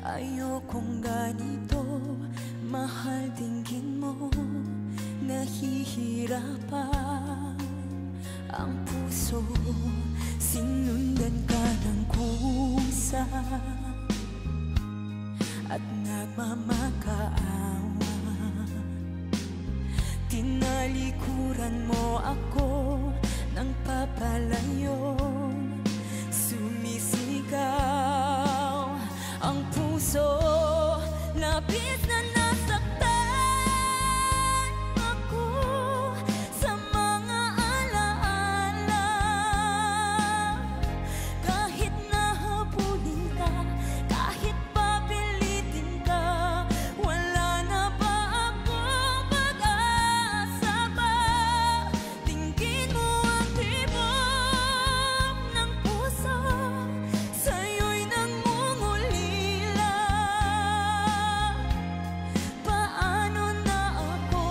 Ayokong ganito, mahal tingin mo. Nahihirapan ang puso. Sinundan ka ng kusa at nagmamakaawa. Tinalikuran mo ako ng papalayo. Sumisigaw ang puso, labis na nasaktan ako sa mga alaala. Kahit nahabulin ka, kahit papilitin ka, wala na ba akong pag-asa pa? Tingin mo ang tibok ng puso, sa'yo'y nangungulila. Paano na ako?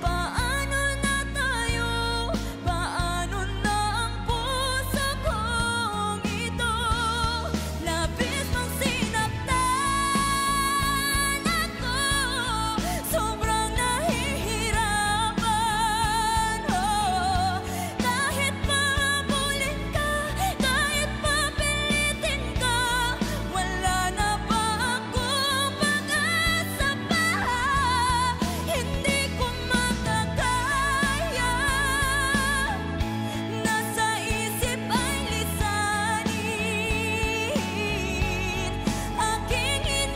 Paano na tayo? Paano na ang puso kong ito? Labis mong sinaktan ako, sobrang nahihirapan. Oh, kahit pahabulin ka, kahit papilitin ka, wala na ba akong pag-asa pa? Hindi ko makakaya. Nasa isip ay lisanin aking hinihiling, muli ay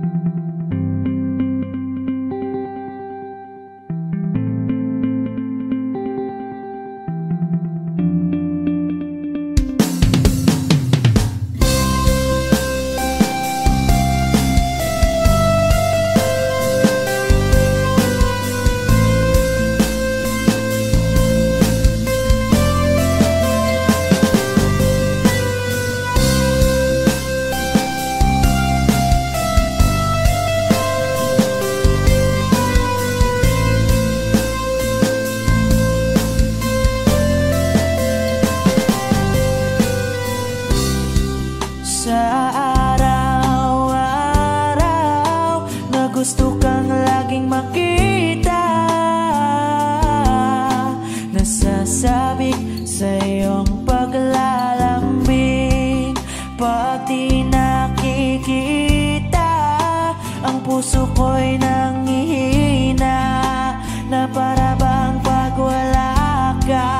tanggapin. Galangin ang pusong sumisigaw, labis na nasaktan ako. Sa araw-araw na gusto kang laging makita, nasasabik sa iyong paglalambing, pati nakikita ang puso ko'y nanghihina. Na para bang pag wala ka,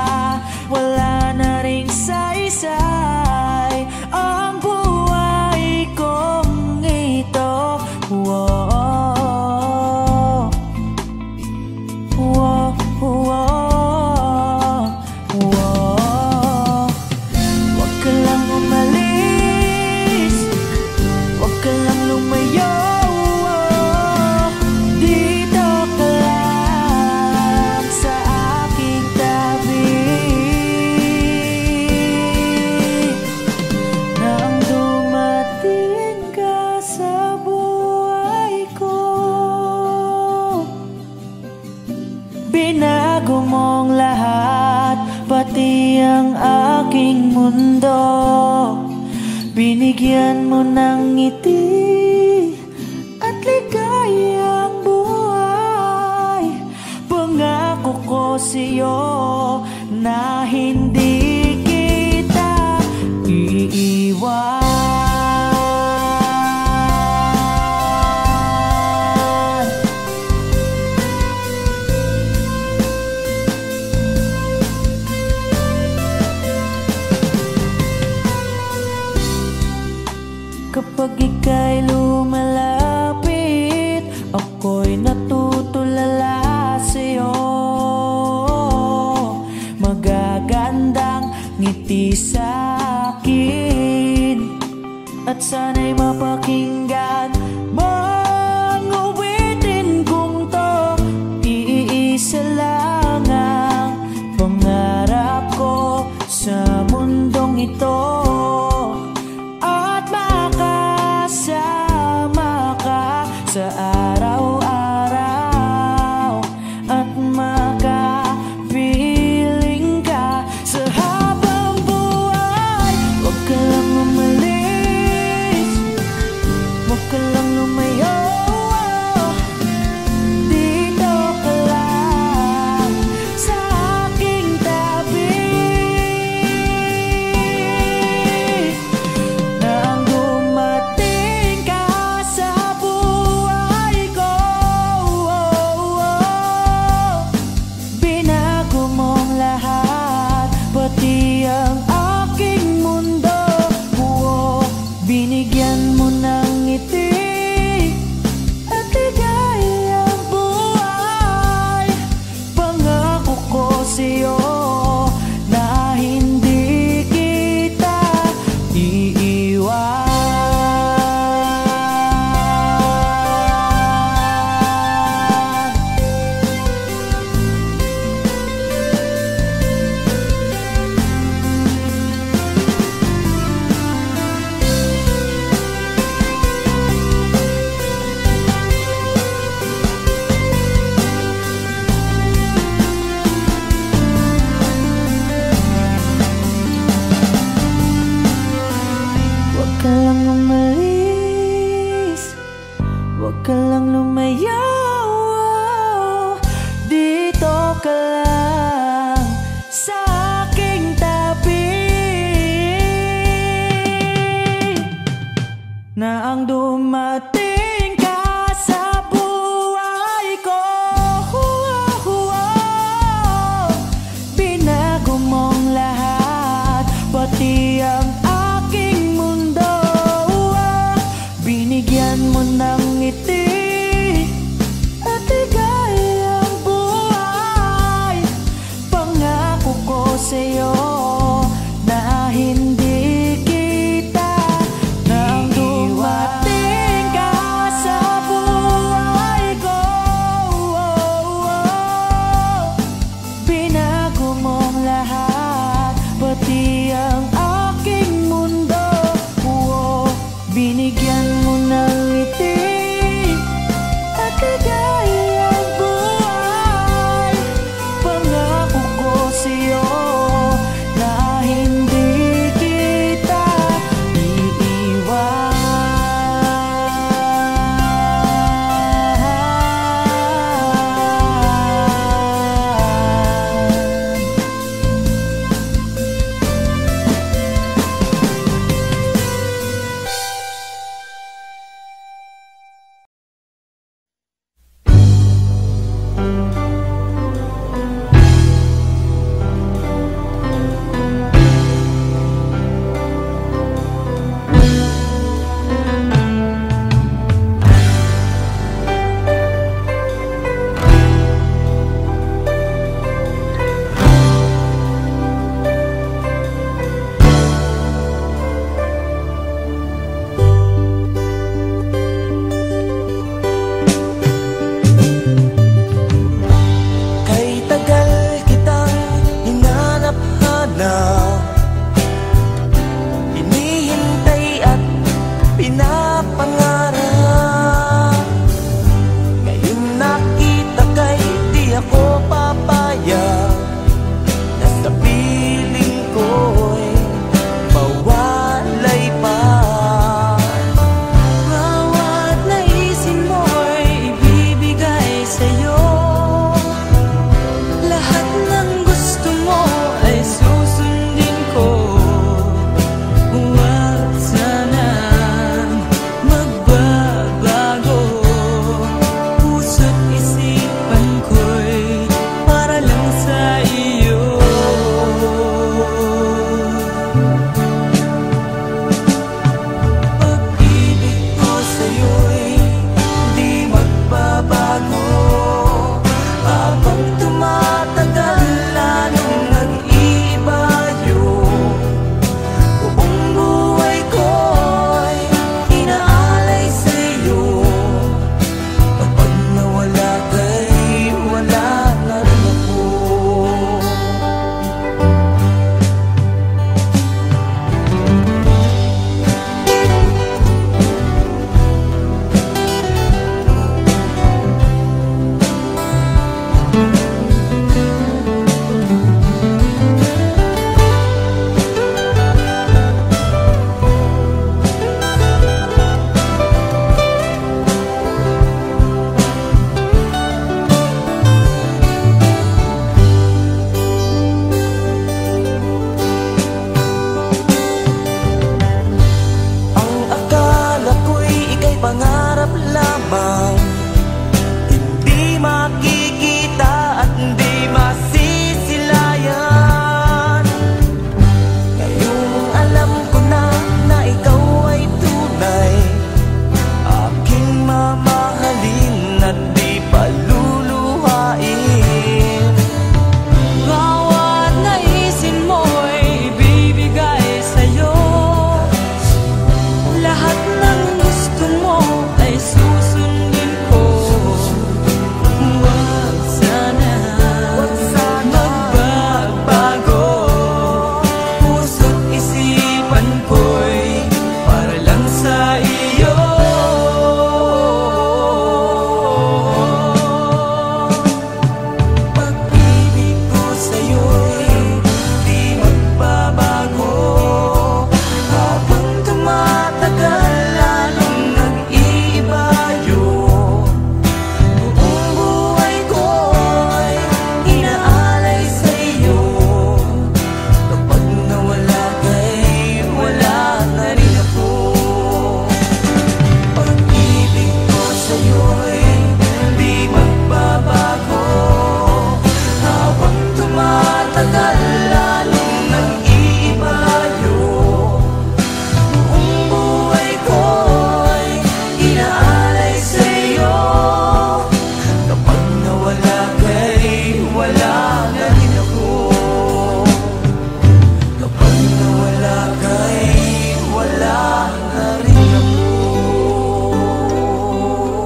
wala na ring saysay ang buhay kong ito. Wow, wow, wow, wow. Huwag ka lang umalis, huwag ka lang lumayo. Dito ka lang sa aking tabi. Nang dumating ka sa buhay ko, binago mong lahat, pati ang aking mundo. Binigyan mo ng ngiti at ligayang buhay. Pangako ko sa'yo na hindi kita iiwan. Kapag ika'y lumalapit, ako'y natutulala sa'yo. Magagandang ngiti sa makin, at sana'y mapakinggan, manguwitin kong to, iisa lang ang pangarap ko sa mundong ito, at makasama ka sa araw-araw, at makapiling ka sa habang buhay. Huwag ka lang umalis, huwag ka lang lumayo, dito ka lang sa aking tabi, nang dumating ka sa buhay ko, binago mong lahat, pati ang aking mundo, binigyan mo ng ngiti at ligay ang buhay. Pangako ko sa'yo na hindi kita iiwan. Huwag ka lang umalis, huwag ka lang lumayo, dito ka lang sa aking tabi, na ang dumating ka sa buhay ko, binago mong lahat, pati ang aking mundo, binigyan mo ng ngiti at ligay ang buhay. Pangako ko sa'yo na hindi kita nang dumating ka sa buhay ko, binago mong lahat, pati ang aking pangarap lamang, hindi makikita at hindi masisilayan. Ngayong alam ko na na ikaw ay tunay, aking mamahalin at di paluluhain. Bawat naisin mo ay ibibigay sa'yo, lahat ng gusto mo ay susundin ko. Huwag sana magbago, puso't isipan ko'y para lang sa iyo. Pag-ibig ko sa'yo'y di magbabago, habang tumatagal lalong nag-iiba yun. Buong buhay ko'y inaalay sa'yo, kapag nawala ka'y wala na rin ako. Pag-ibig ko sa'yo'y di magbabago, habang tumatagal lalong nag-iiba yun. Buong buhay ko'y inaalay sa'yo, kapag nawala ka'y wala na rin ako. Kapag nawala ka'y wala na rin ako. Ako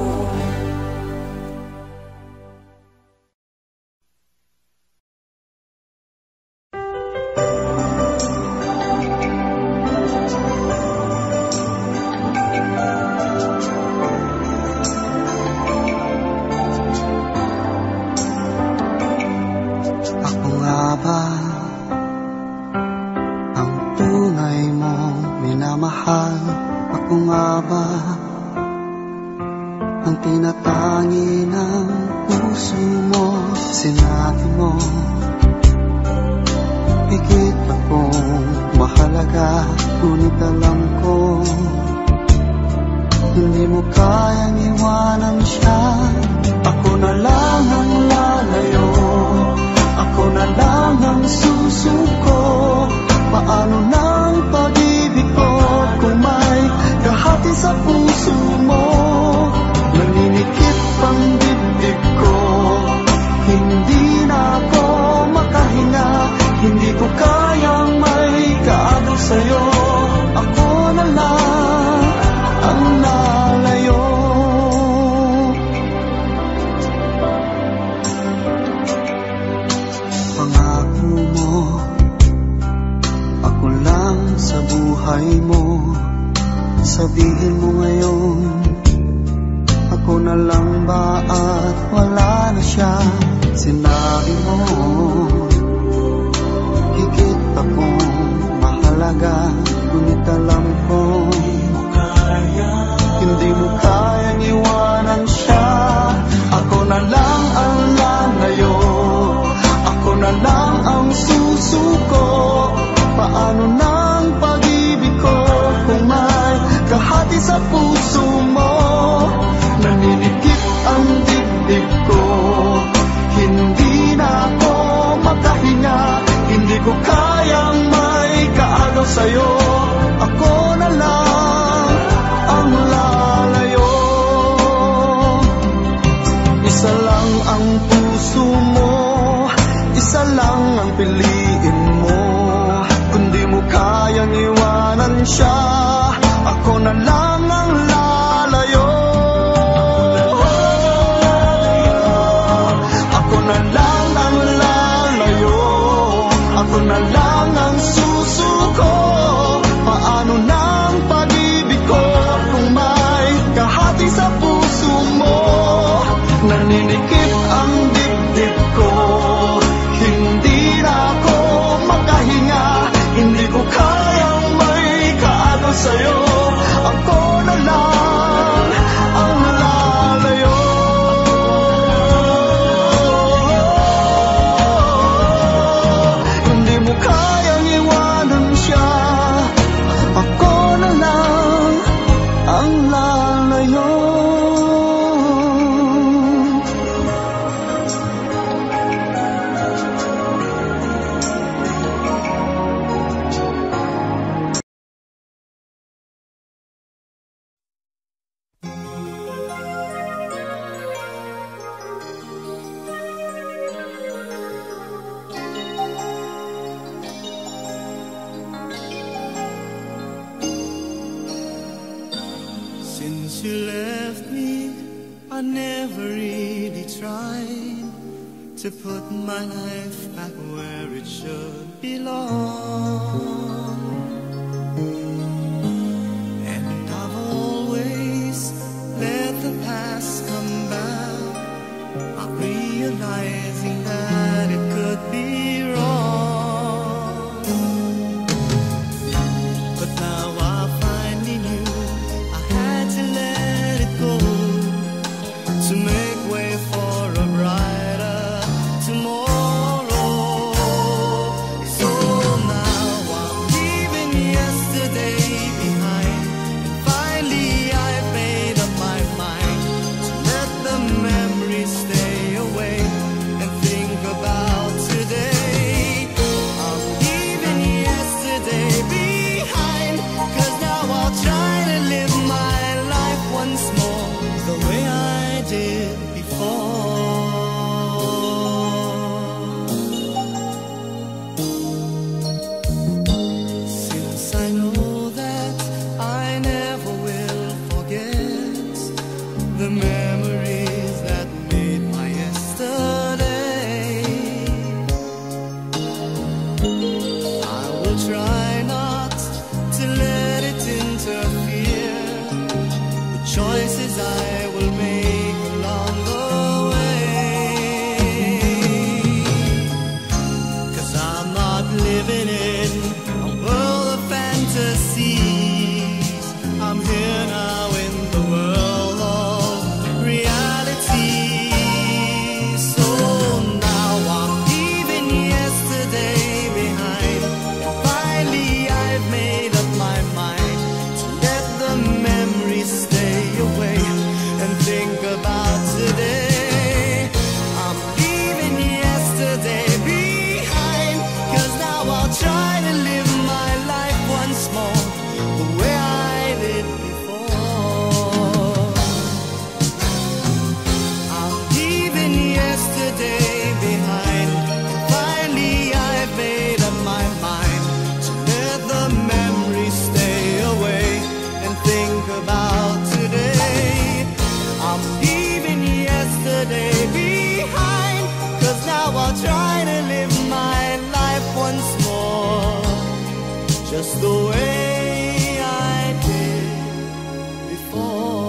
nga ba ang tunay mong minamahal? Ako nga ba ang tinatangi ng puso mo? Sinabi mo higit akong mahalaga, ngunit alam ko hindi mo kayang iwanan siya. Ako na lang ang lalayo, ako na lang ang susuko. Paano ng pag-ibig ko kung may kahati sa puso mo? Naninikip ang dibdib ko, hindi na ako makahinga. Hindi ko kayang may kaagaw sa'yo. Ako na lang ang nalayo. Pangako mo, ako lang sa buhay mo. Sabihin mo ngayon, ako na lang ba at wala na siya? Sinabi mo higit akong mahalaga, ngunit alam ko hindi mo kayang iwanan siya. Ako na lang ang lalayo, ako na lang ang susuko. Paano ng pag-ibig ko kung may kahati sa puso mo? Naninikip ang dibdib ko, hindi na ako makahinga. Hindi ko kayang may kaagaw sa'yo. Ako na lang ang lalayo. Isa lang ang puso mo, isa lang ang piliin mo. Kung di mo kayang iwanan siya, ako na lang ang lalayo. Ako na lang ang lalayo, ako na lang ang susuko. Paano ng pag-ibig ko kung may kahati sa puso mo? Naninikip ang dibdib ko, hindi na ako makahinga. Hindi ko kayang may kaagaw sa'yo. Ako you left me, I never really tried to put my life back where it should belong. And I've always let the past come back. I'm realizing that it could be wrong, but now I finally knew I had to let it go to make way for a brighter tomorrow. So now I'm leaving yesterday behind, and finally I've made up my mind to let the memories stay away and think about today. I'm leaving yesterday behind, 'cause now I'll try to live my life once more the way I did before. Since I know that I never will forget the memories that made my yesterday, I will try not to let it interfere with choices I will make along the way. 'Cause I'm not living in a world of fantasies, I'm here now in the world of reality. So now I'm leaving yesterday behind, and finally I've made up my mind to let the memories stay away and think about today. I'm leaving yesterday behind, 'cause now I'll try to live my life once more the way I did before. I'm leaving yesterday behind, and finally I've made up my mind to let the memories stay away and think about today. I'm leaving yesterday behind, 'cause now I'll try to live my life once more just the way I did before.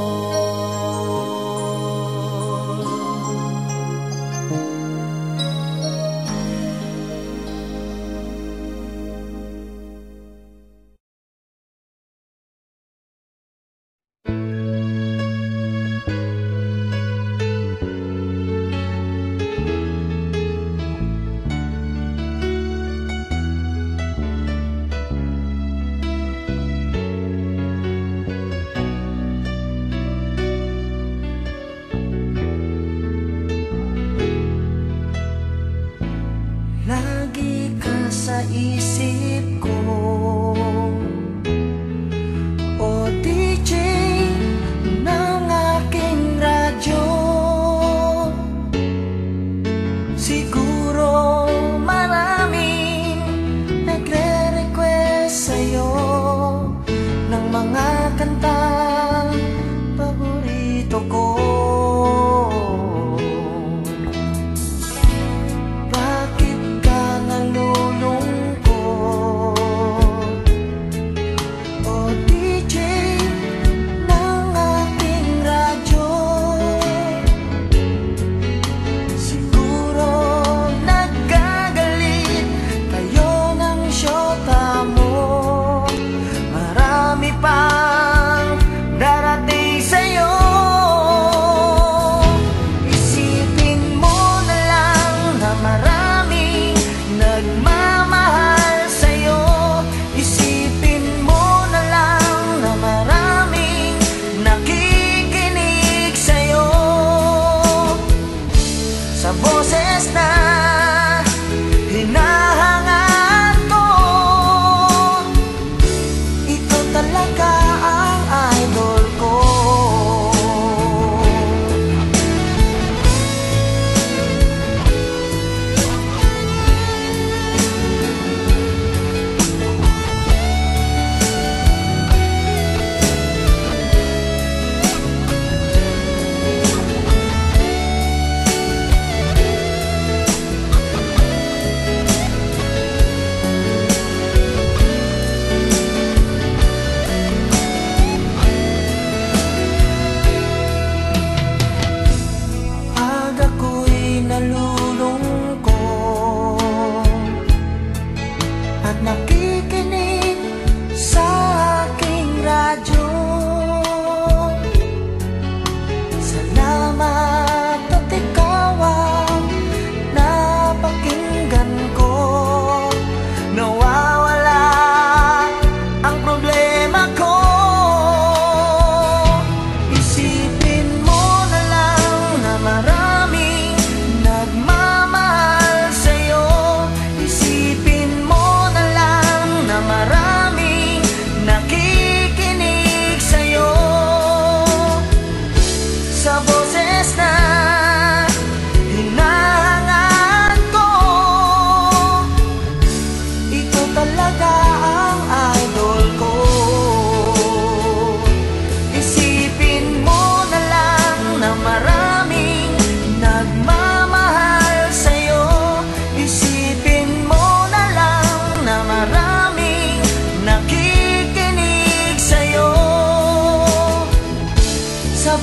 Lagi ka sa isip ko, o DJ ng aking radyo. Siguro maraming nagre-request sa'yo ng mga kantang paborito ko. Pang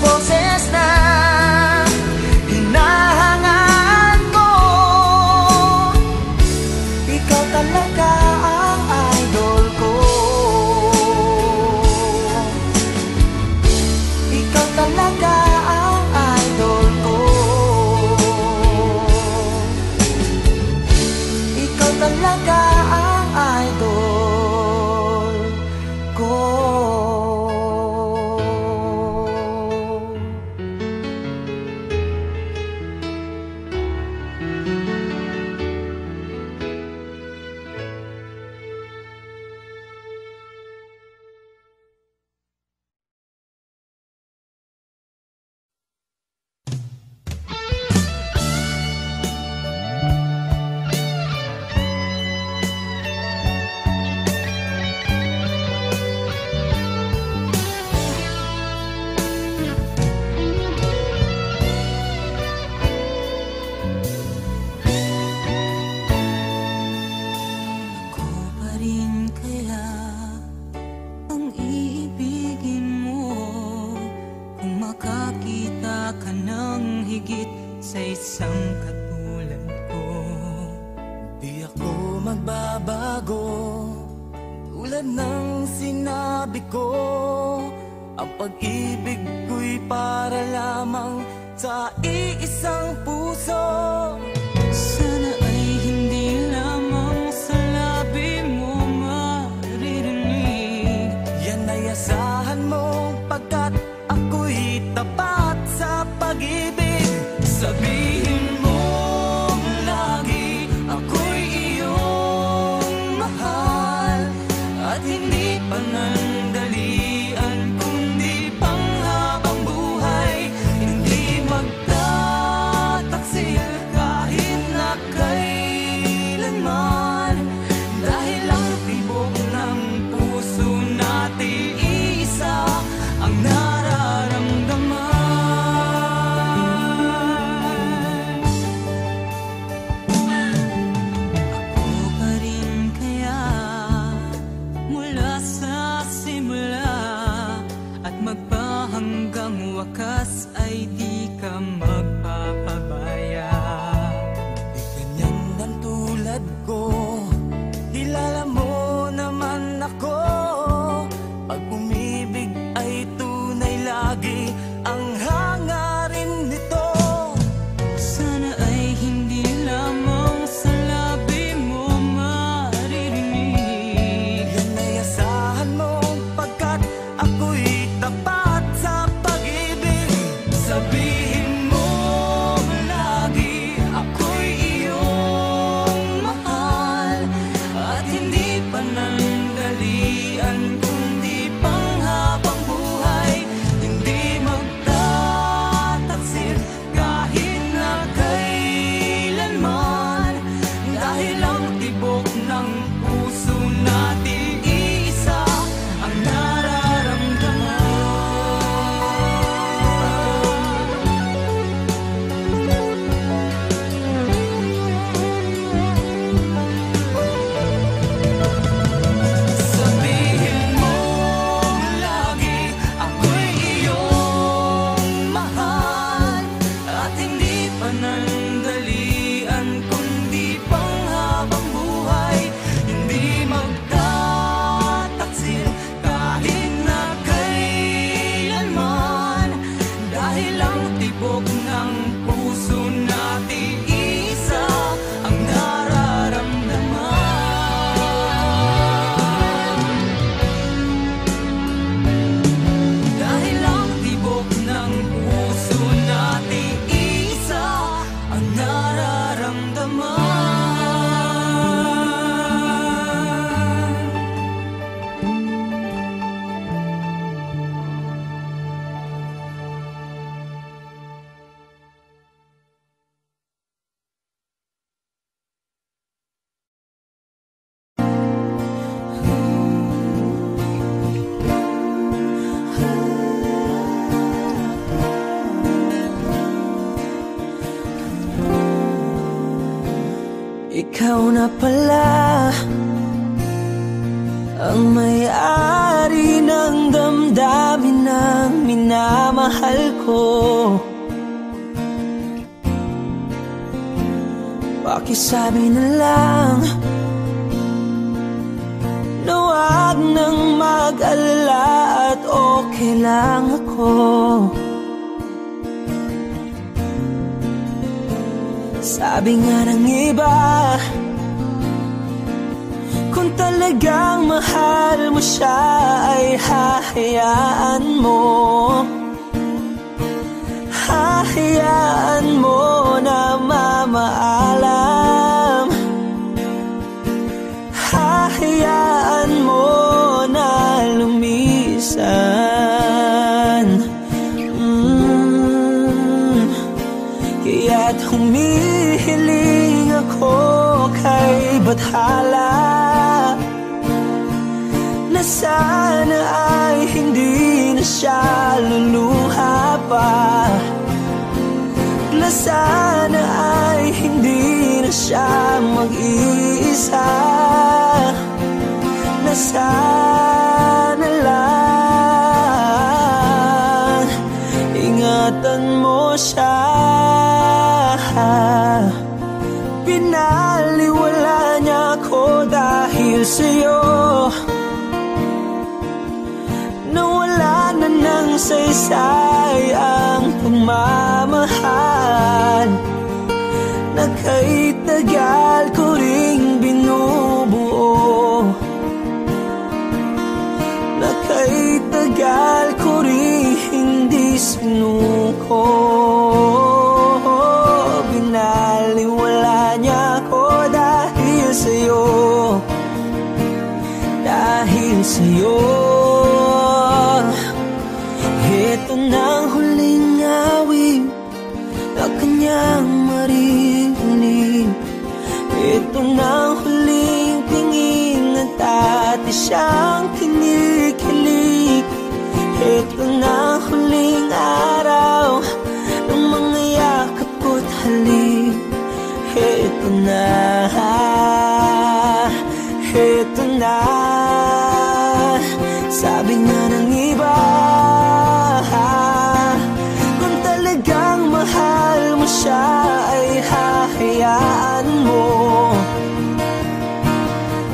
boses na hinahangaan ko. Ikaw talaga ang idol ko. Ikaw talaga ang idol ko. Ikaw talaga ang idol ko. Ikaw na pala ang may-ari ng damdamin ng minamahal. mahal ko. Pakisabi na lang na wag nang mag-alala at okay lang ako. Sabi nga ng iba, kung talagang mahal mo siya ay hahayaan mo. Hahayaan mo na mamaalam. Hahayaan mo na lumisan. Kaya't humihiling ako kay Bathala na sana ay hindi na siya luluha pa, na sana ay hindi na siya mag-iisa, na sana lang ingatan mo siya. Pinaliwala niya ako dahil sa'yo, nawala na ng saysay ang pagmamahal na kahit tagal ko ring binubuo, na kahit tagal ko ring hindi sinuko. Binaliwala niya ko dahil sa'yo, dahil sa'yo. Ito nang huling awit na kanyang marinig, ito nang huling tingin na dati siyang kinikilig, ito nang huling araw ng mga yakap ko't halik. Ito na, ito na. Sabi nga ng iba, siya ay hahayaan mo,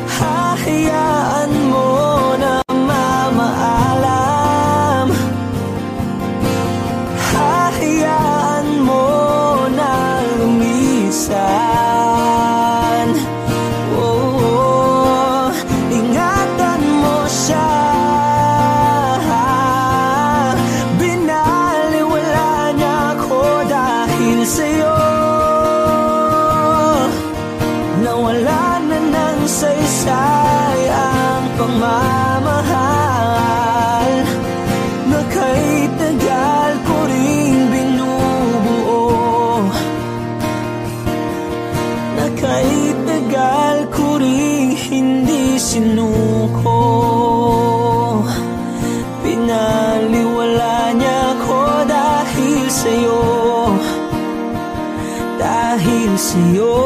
hahayaan mo na mamaalam, hahayaan mo na lumisan. Oh, ingatan mo siya. Binaliwala niya ako dahil sa'yo, nawala na ng saysay ang pagmamahal na kahit tagal ko rin binubuo, na kahit tagal ko rin hindi sinuko. Pinaliwala niya ako dahil sa'yo, dahil sa'yo.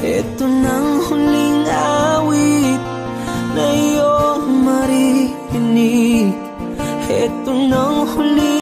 Ito nang huling awit na iyong marinig, ito nang huling.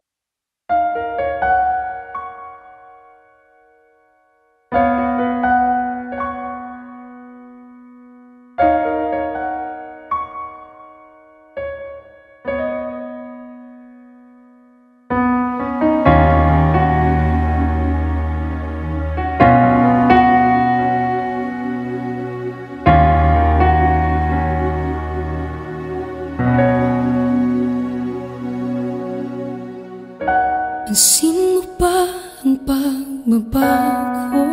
Pansin mo ba ang pagbabago?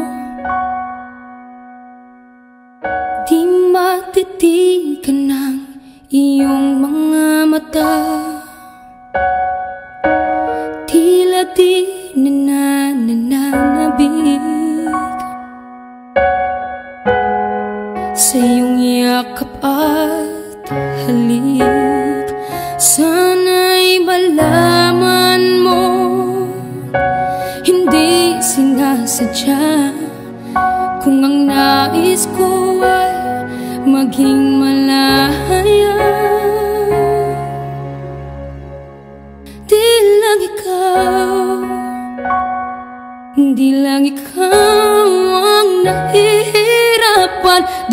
Di matitigan ng iyong mga mata, tila di nananabig sa iyong yakap at halik. Sana'y malaman mo, hindi sinasadya, kung ang nais ko ay maging malaya.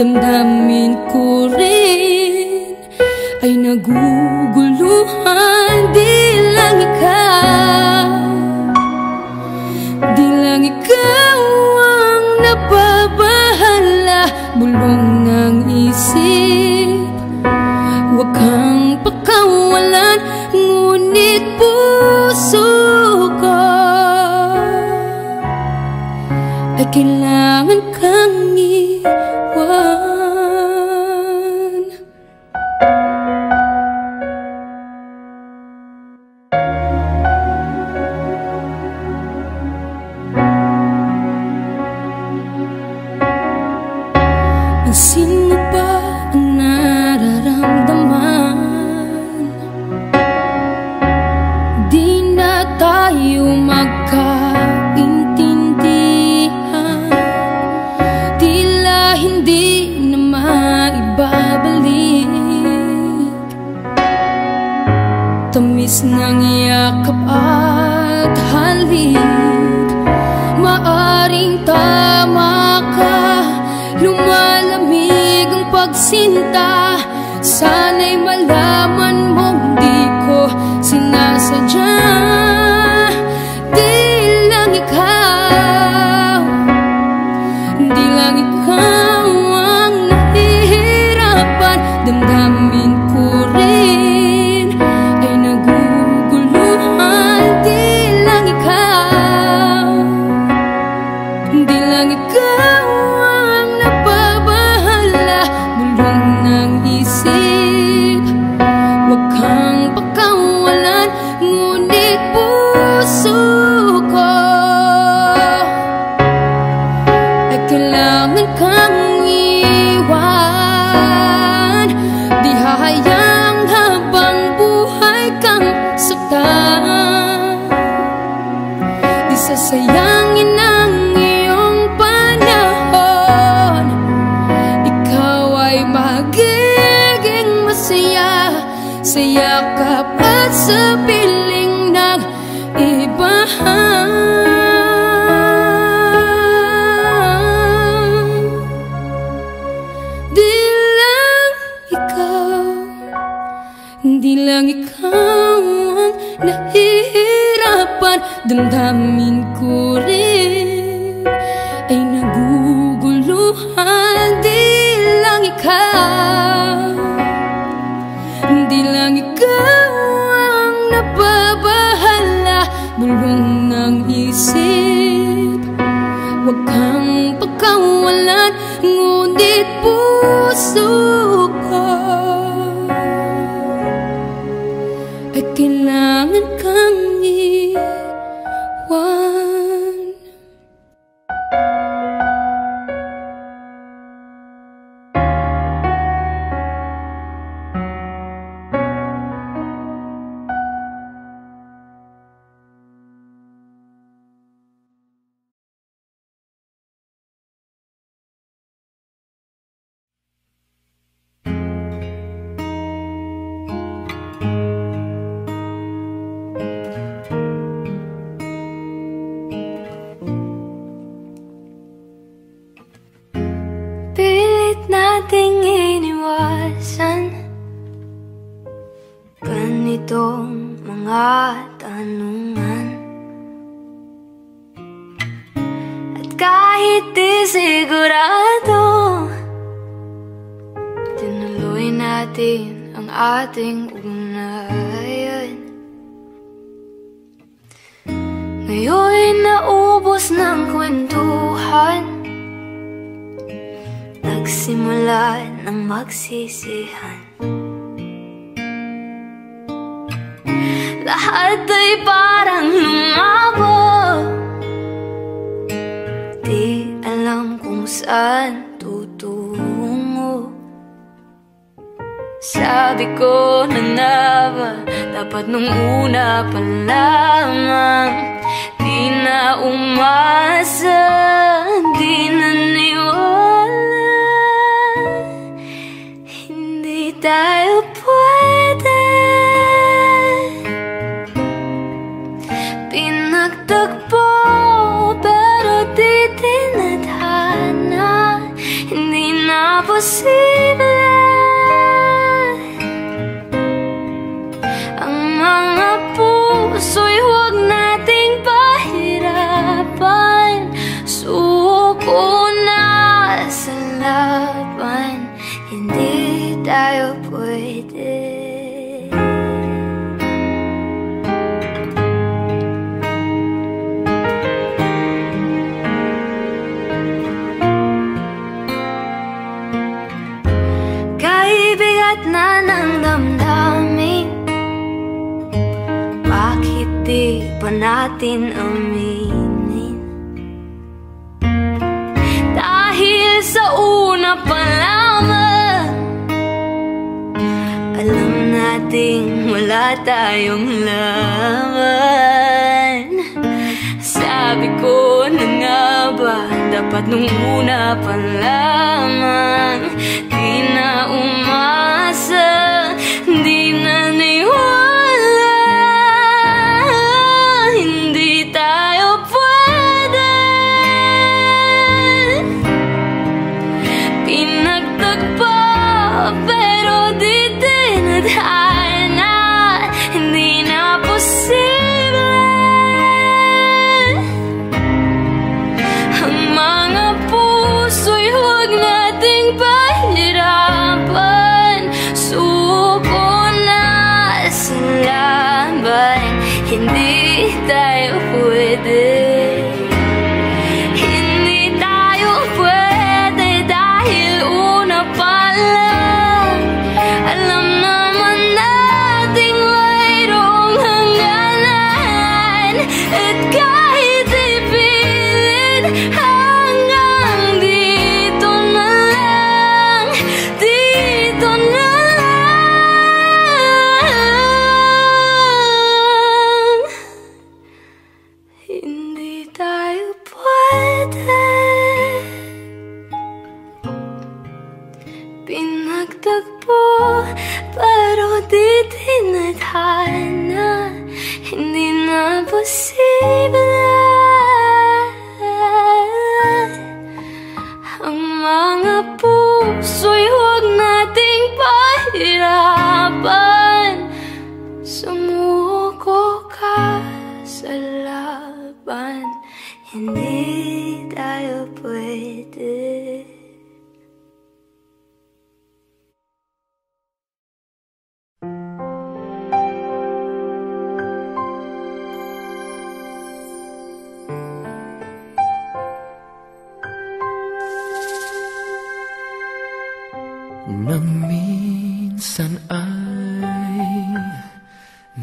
damdamin ko rin ay naguguluhan. Di lang ikaw ang nababahala, bulong ng isip, huwag kang pakawalan, ngunit puso ko ay kailangan kang iwan. Sino ba ang nararamdaman? Di na tayo magkaintindihan, tila hindi na maibabalik tamis ng yakap at halik. Maaring tama ka, lumalamig ang pagsinta. Sana'y malaman mong di ko sinasadya. Di lang ikaw ang nahihirapan. Damdamin ko rin ay naguguluhan. Di lang ikaw ang napabahala, bulong ng isip, huwag kang pakawalan, ngunit puso ko ay kailangan kang iwan. Di hahayaang habang buhay kang saktan, di sasayangin ang sa yakap at sa piling ng ibahan. Di lang ikaw ang nahihirapan. Damdamin ko rin ay naguguluhan. Di lang ikaw ang nababahala, bulong ng isip, huwag kang pagkawalan, ngunit puso ko ay kailangan kang iwan. Nating iniwasan ganitong mga tanungan, at kahit di sigurado, tinuloy natin ang ating ugnayan. Ngayon naubos ng kwentuhan, nagsimula ng magsisihan. Lahat ay parang lumabo, di alam kung saan tutungo. Sabi ko na naman, dapat nung una pa lamang. Di na umasa, di na niwala, tayo pwede. Pinagtagpo pero di tinadhana, hindi na po Natin aminin, dahil sa una pa lamang alam nating wala tayong laban. Sabi ko na nga ba, dapat nung una pa lamang. Di na umasa, di na niwala.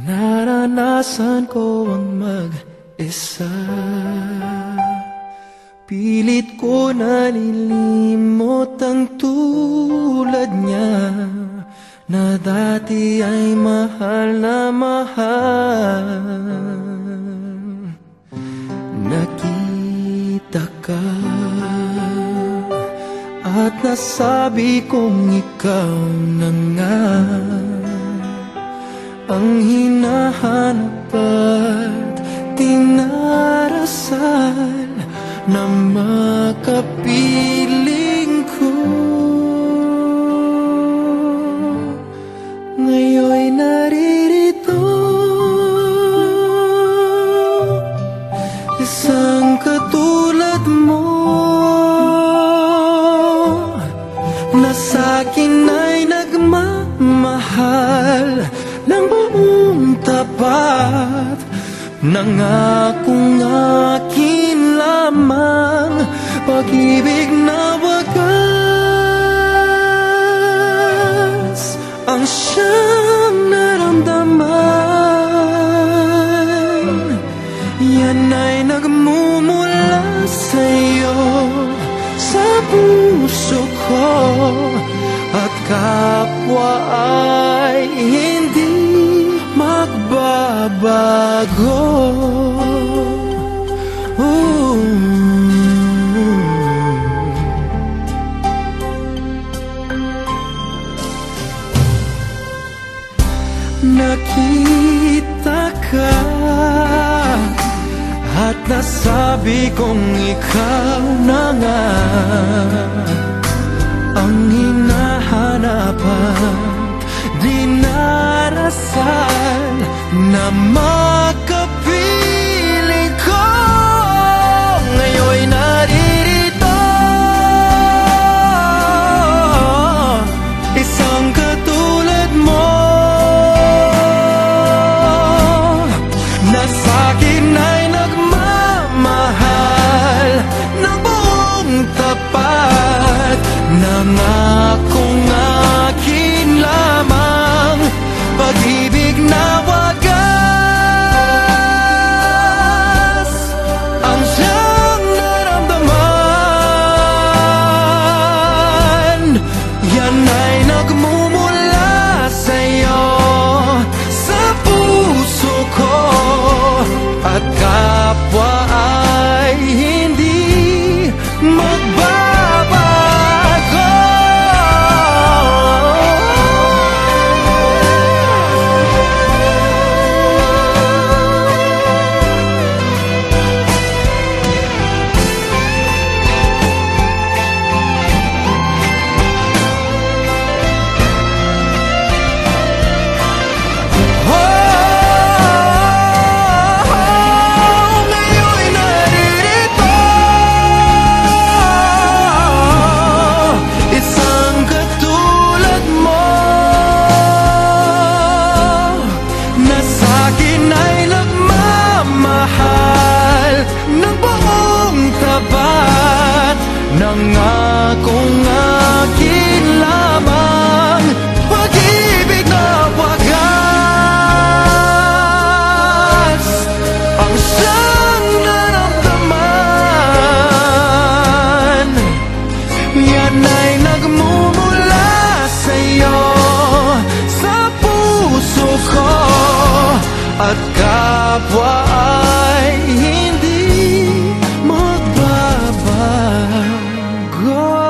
Naranasan ko ang mag-isa, pilit ko nalilimot ang tulad niya na dati ay mahal na mahal. Nakita ka at nasabi kong ikaw na nga ang hinahanap at tinarasal na makapiling ko. Ngayon'y naririto, isang katulad mo na sa'kin ay nagmamahal ng buong tapat, nangakong akin lamang pag-ibig na wagas ang siyang naramdaman. Yan ay nagmumula sa'yo, sa puso ko at kapwa ay hindi magbabago. Nakita ka at nasabi kong ikaw na nga ang hinahanapan, dinarasan na makapiling ko. Ngayon'y naririto, isang katulad mo na sa'kin ay nagmamahal ng buong tapat ng akong akin lamang pag-ibig na wagas ang siyang naramdaman. Yan ay nagmumula sa'yo, sa puso ko, at kapwa ay hindi magbago. At kapwa ay hindi magbabago.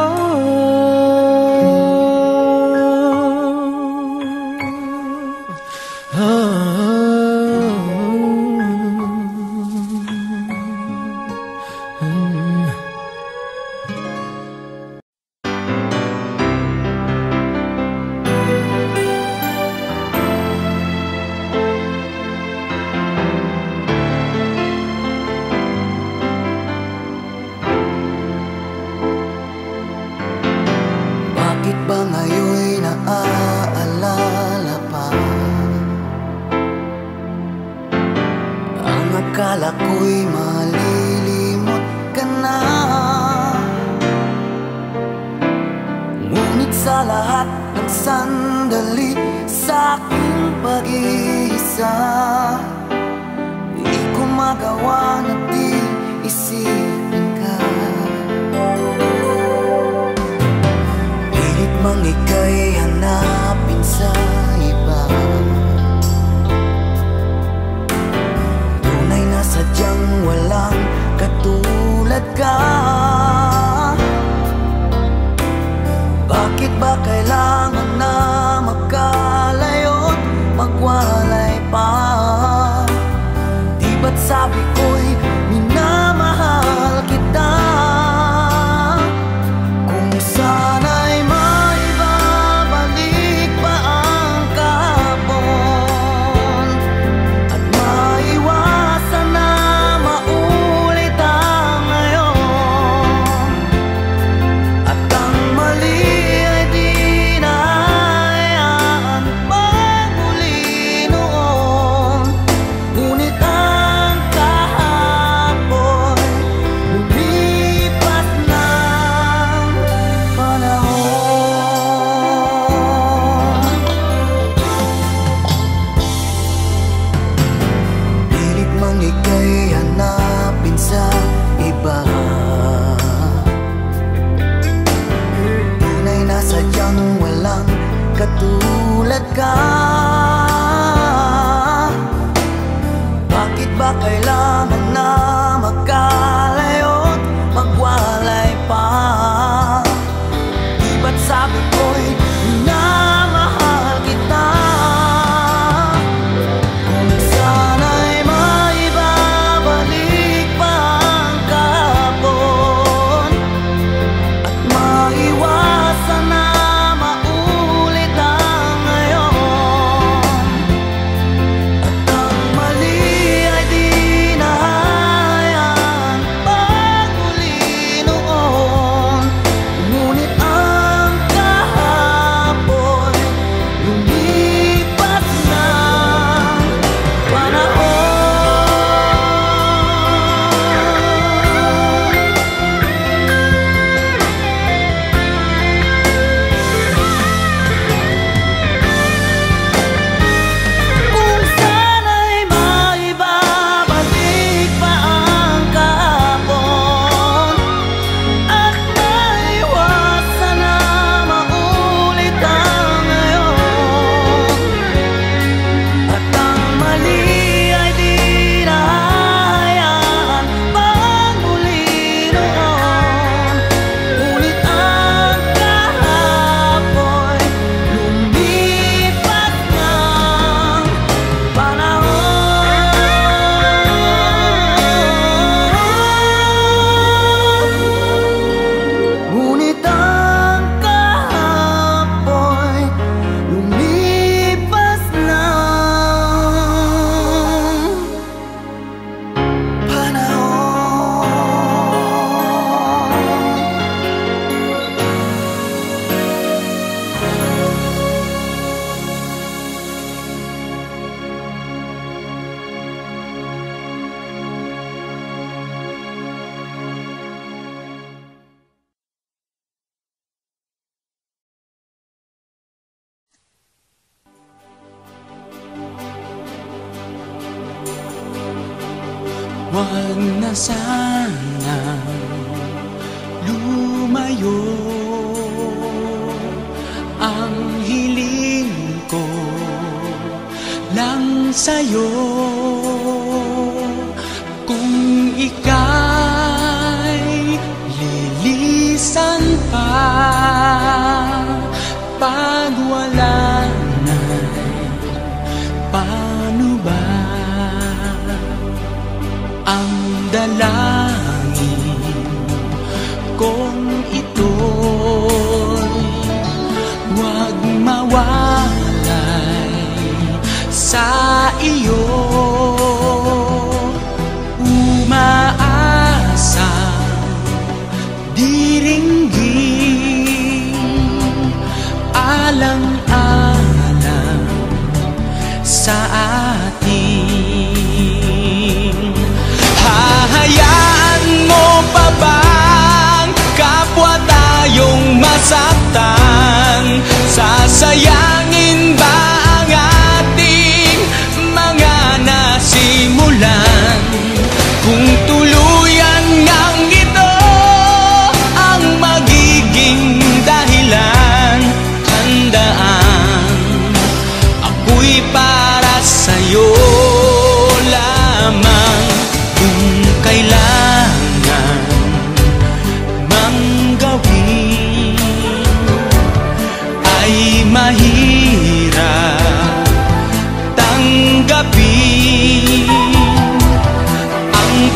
Sana Huwag na sanang lumayo ang hiling ko lang sa'yo. Kung ika'y lilisan pa pag wala na'y paano ba ang dalangin kong ito'y huwag mawalay sa iyo. Umaasa diringgin alang-alang sa atin. Hahayaan mo pa bang kapwa tayong masaktan? Sasayangin ba ang ating mga nasimulan? Kung tuluyan ngang ito ang magiging dahilan, tandaan ako'y para sa'yo lamang. Kung kailangan manggawin ay mahirap tanggapin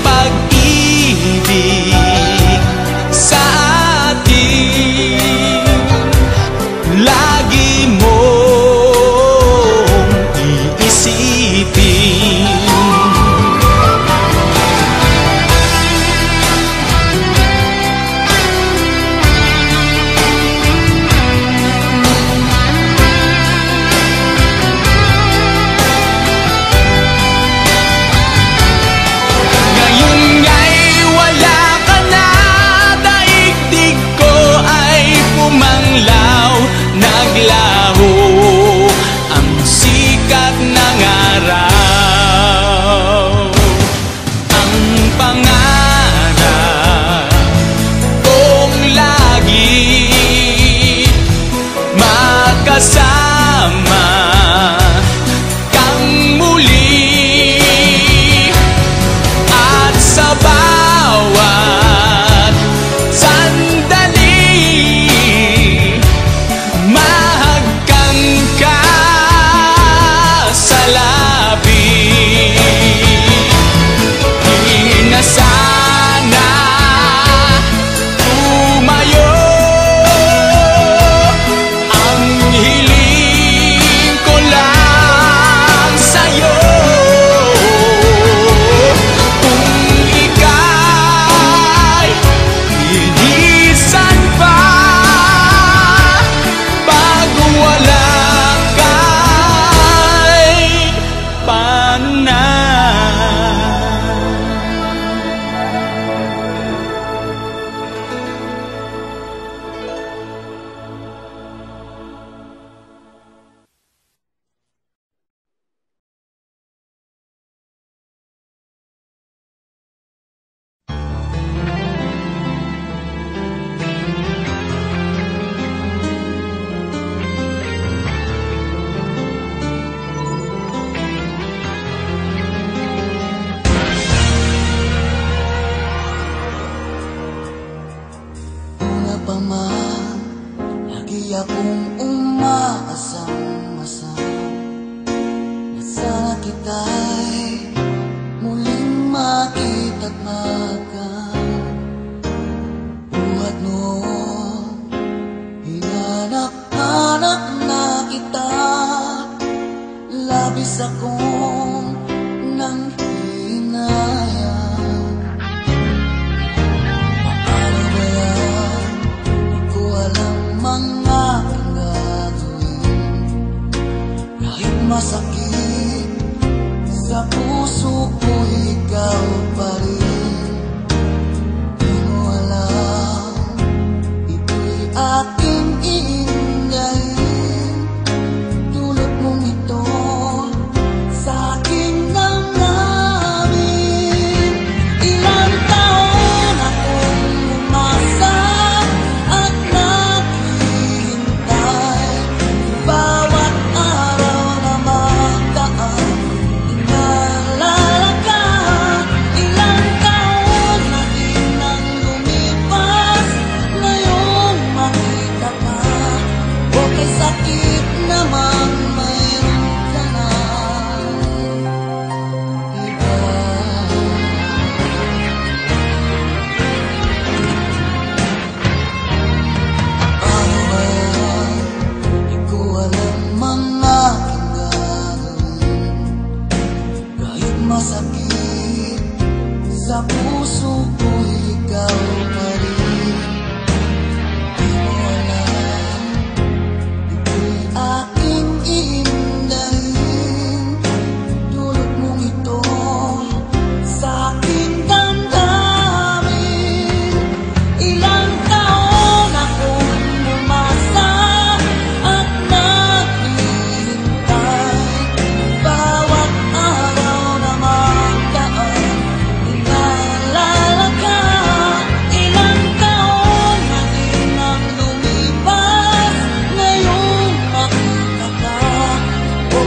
pag-ibig sa atin, lagi mong iisipin. Kasama kang muli at sa bawat sandali mahagkang ka sa labi. Tingin na sana tumayo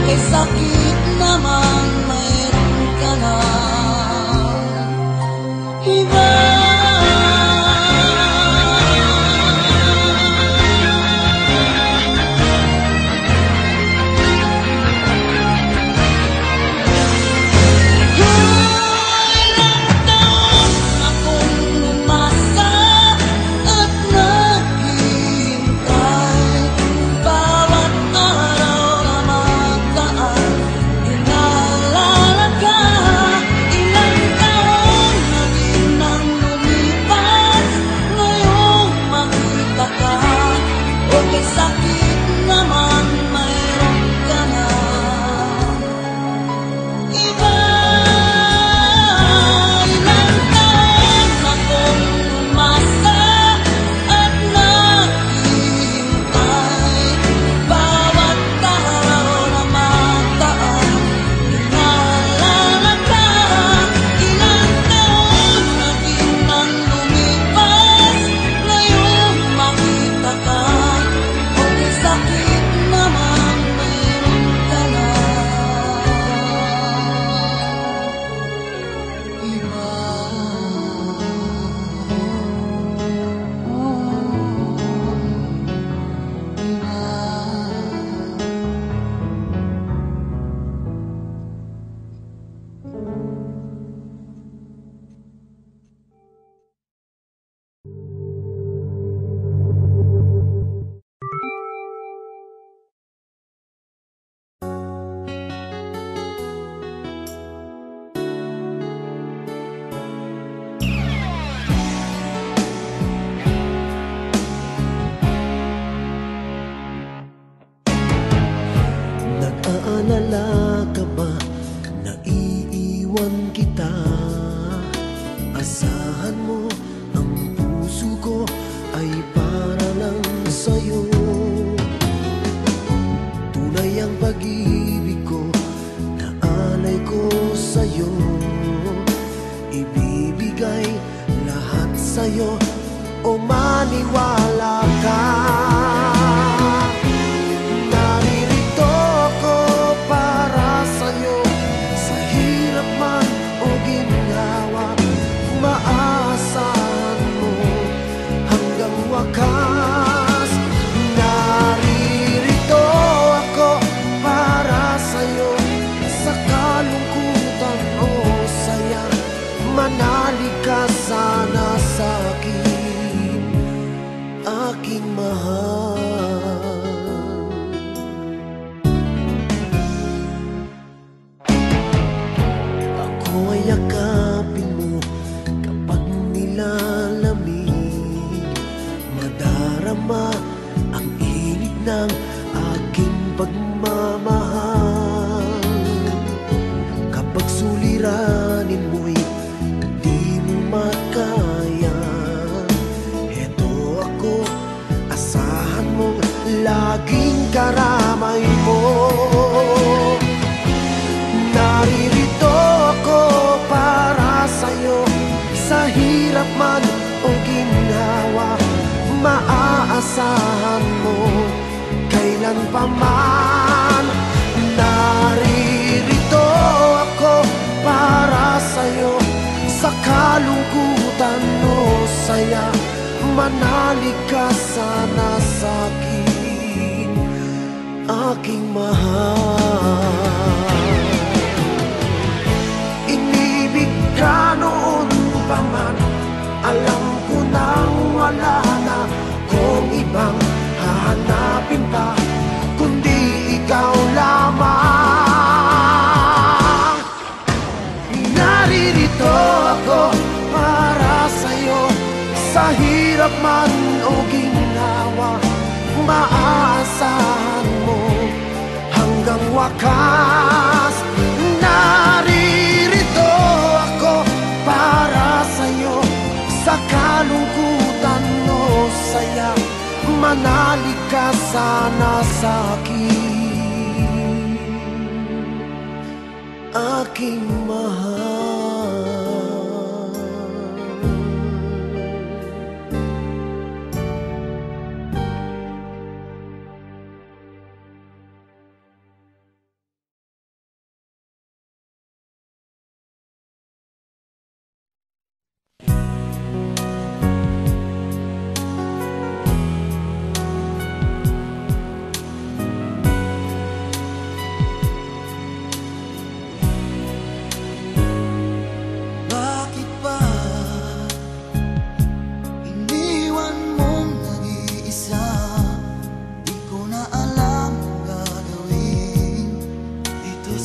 Eh sakit naman mayroon ka na. Iba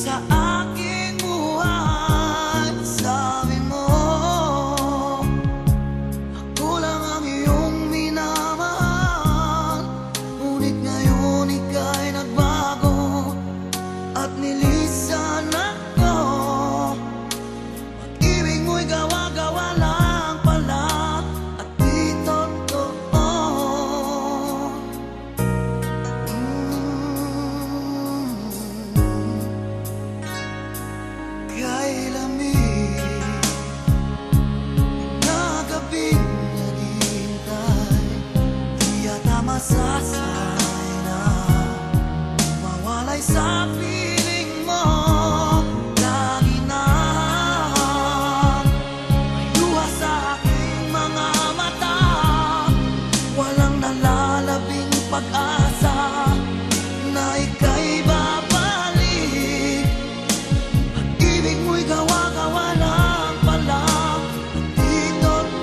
sa aking buhay. Sabi mo, ako lang ang iyong minamahal. Ngunit ngayon ika'y nagbago at nilisan ako. Pag-ibig mo'y gawa-gawa lang pala at di totoo. Masasay na mawalay sa piling mo. Lagi na may luha sa aking mga mata. Walang nalalabing pag-asa na ika'y babalik. Pag-ibig mo'y gawa-gawa lang pala at di totoo.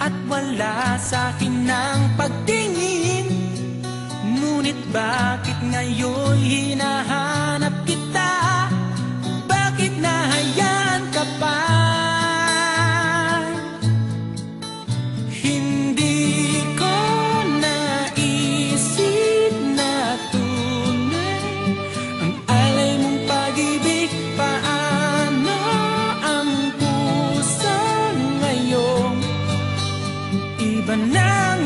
At wala sa'kin ang pagtingin. Ngunit bakit ngayon hinahanap kita? Bakit nahayaan ka pa? Hindi ko naisip na tunay ang alay mong pag-ibig. Paano ang puso ngayon? Iba na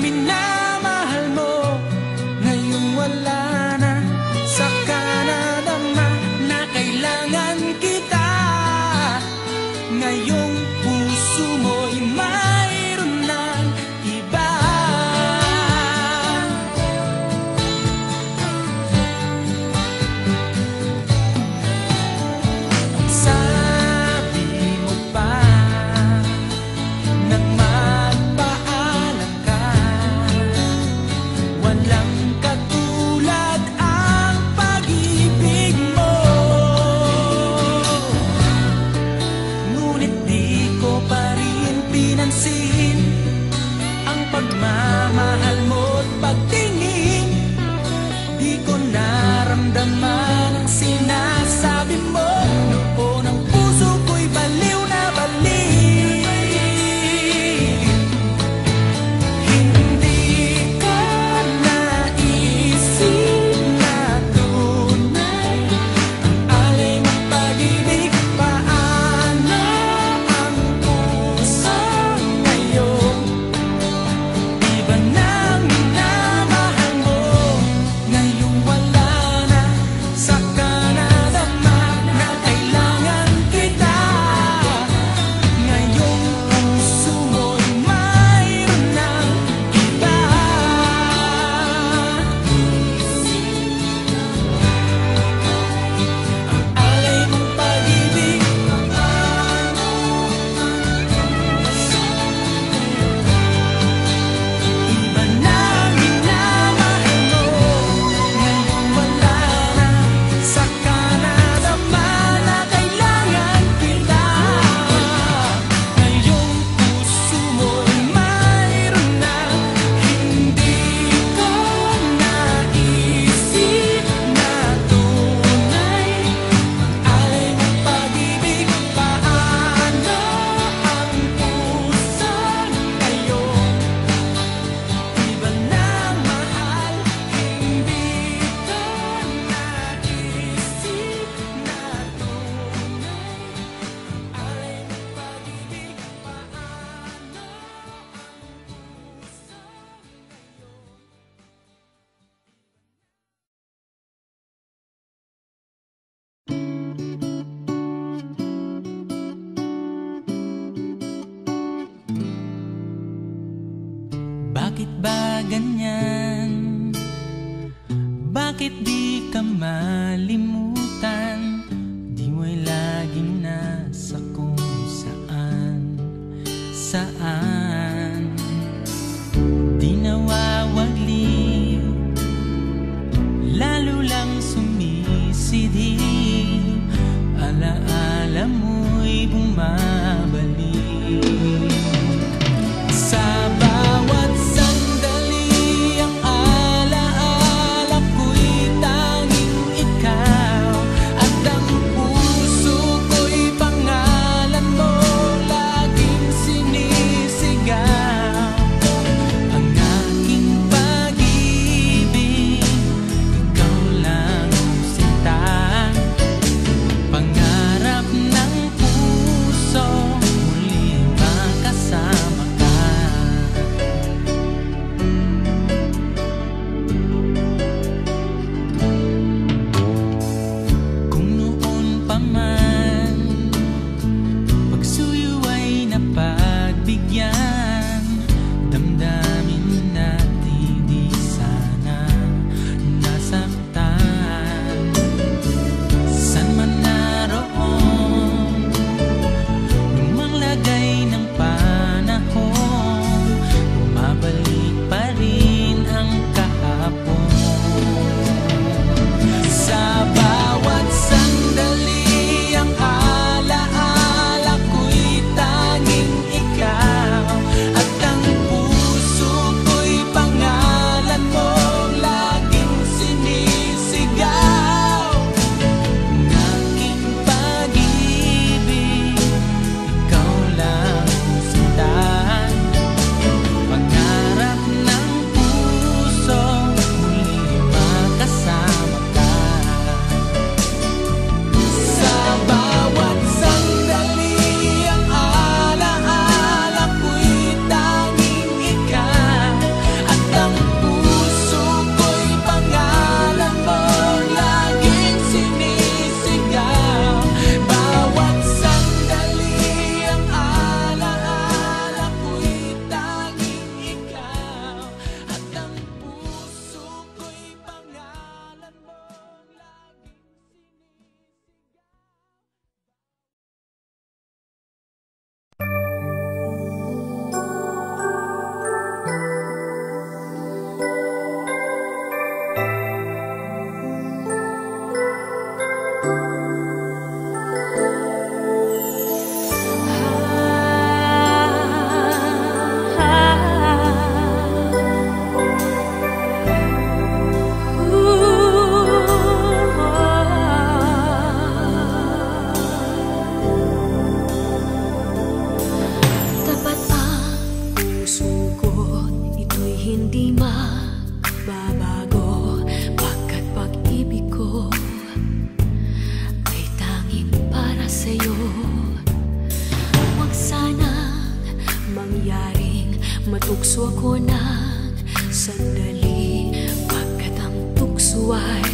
buhay,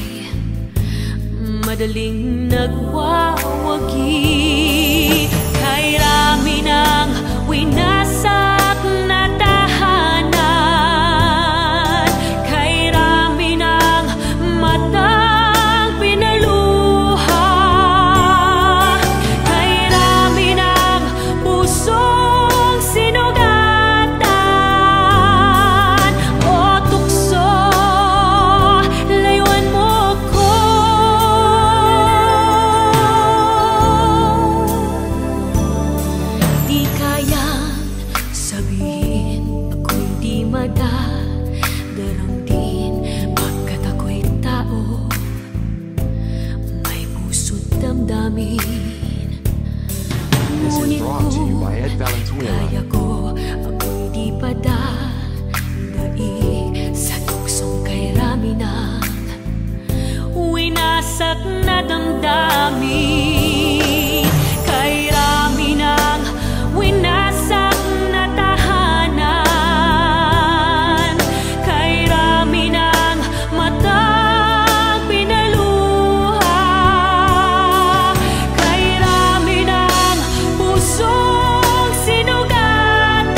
madaling nagwawagi. Kairami ng winasak na tahanan, kairami ng matang pinaluha, kairami ng pusong sinugatan. O tukso, layuan mo ko. Di kayang sabihin ako'y di madadarang din, pagkat ako'y tao, may puso't damdamin. Ngunit kung kaya ko, ako'y di padadaig sa tuksong kairami ng winasak na damdamin. Kairami ng winasak na tahanan, kairami ng matang pinaluha, kairami ng pusong sinugatan.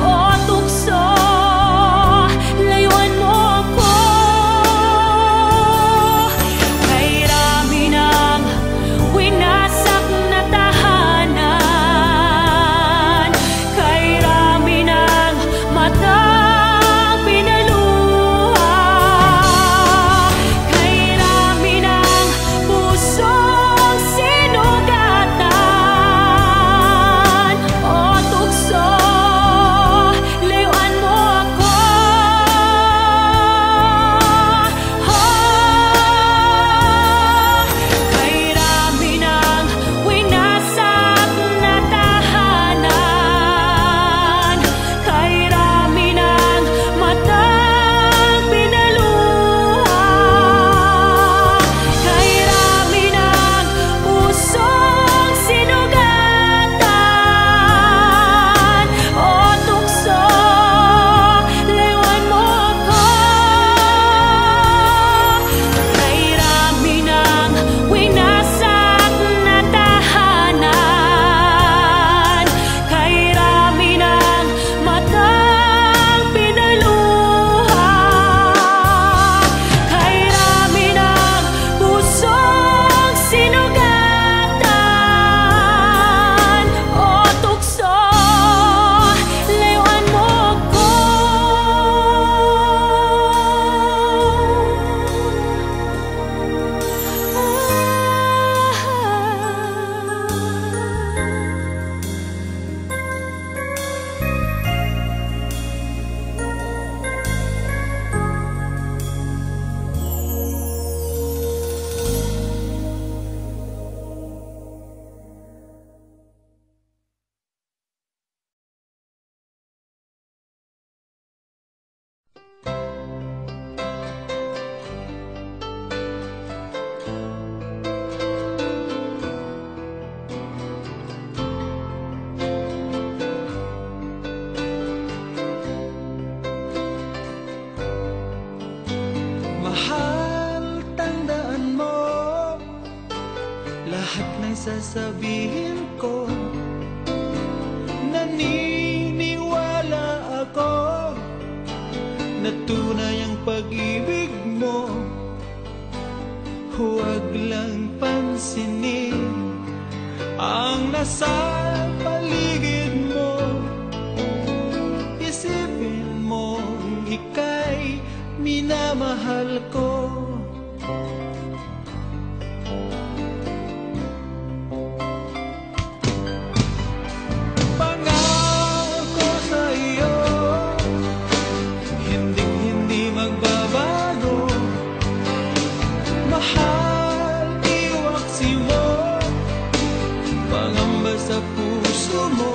O tukso, layuan mo ko. Kairami ng winasak na tahanan, kairami ng matang pinaluha, kairami ng pusong sinugatan. O tukso, layuan mo ko. Kairami ng winasak na tahanan, kairami ng matang pinaluha, kairami ng pusong sinugatan. O tukso, layuan mo ko. Kairami ng winasak na tahanan, kairami ng matang pinaluha, kairami ng pusong sinugatan. O tukso, layuan mo ko. Mahal, tandaan mo lahat ng sasabihin ko. Naniniwala ako na tunay ang pag-ibig mo. Huwag lang pansinin ang nasa paligid mo. Isipin mong ika'y minamahal ko. Pangako sa iyo, hindi magbabago. Mahal, iwaksi mo pangamba sa puso mo.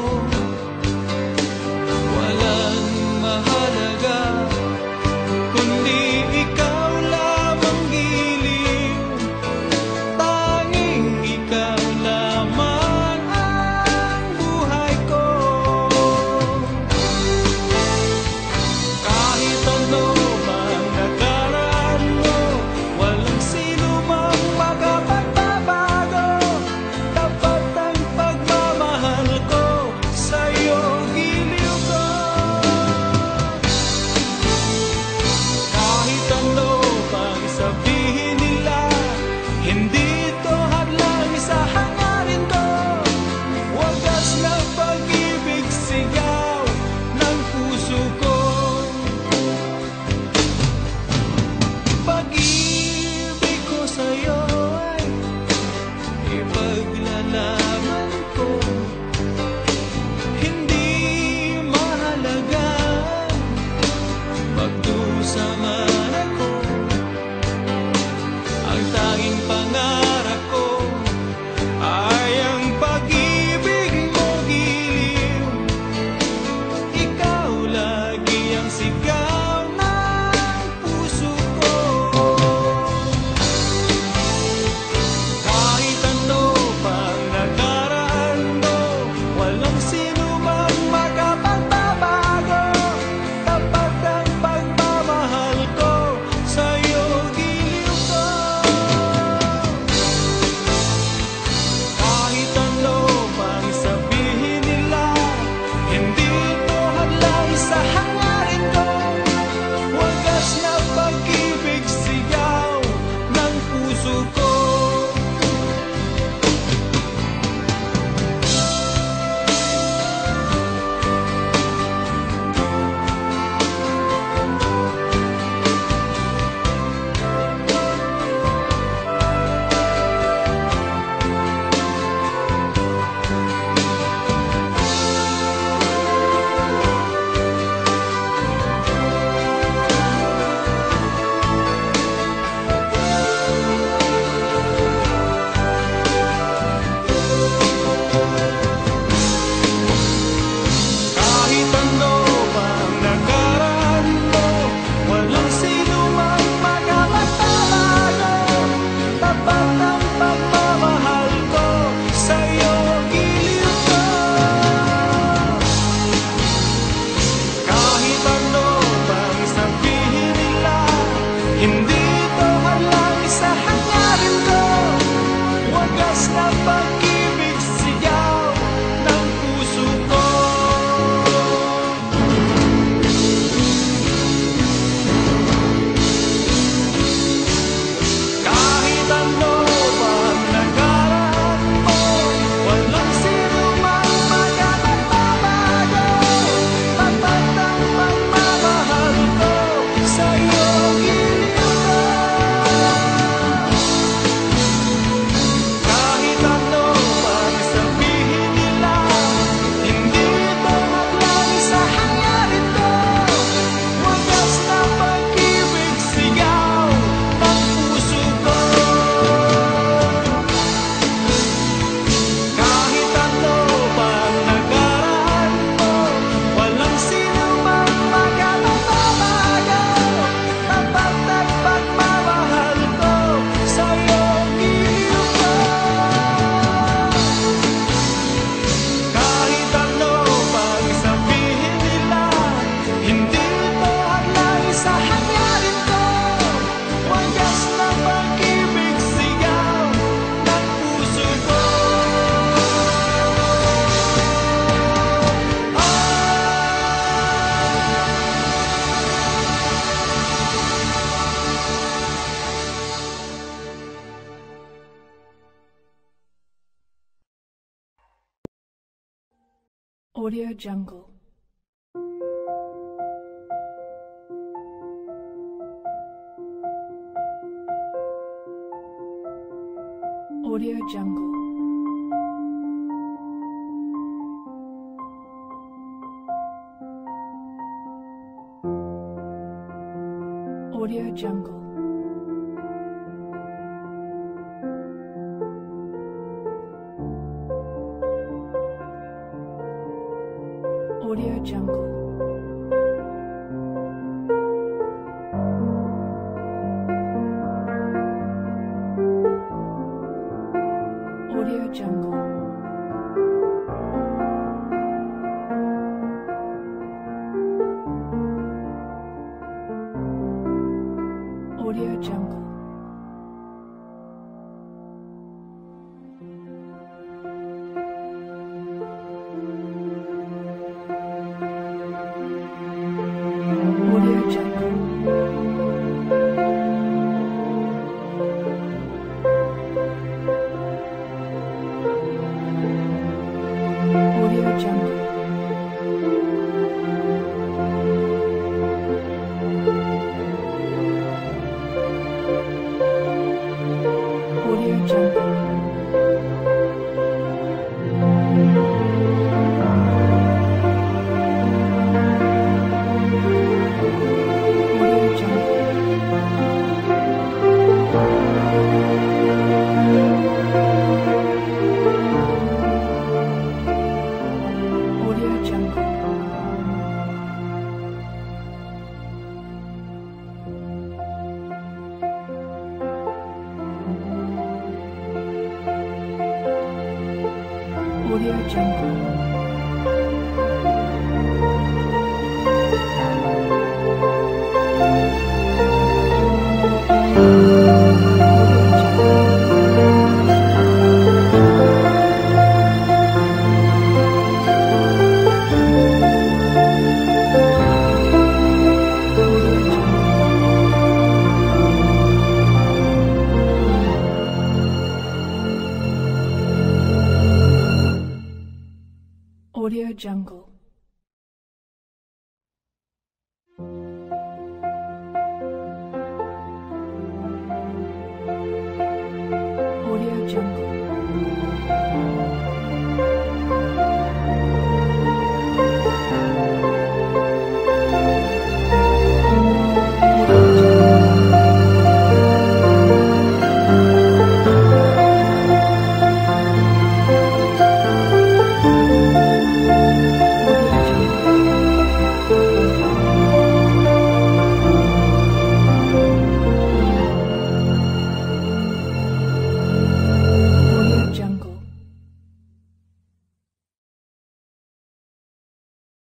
Walang mahalaga kundi ikaw lamang giliw. Audio Jungle. Audio Jungle. Audio Jungle. Audio Jungle. Audio Jungle. Audio Jungle. Audio Jungle.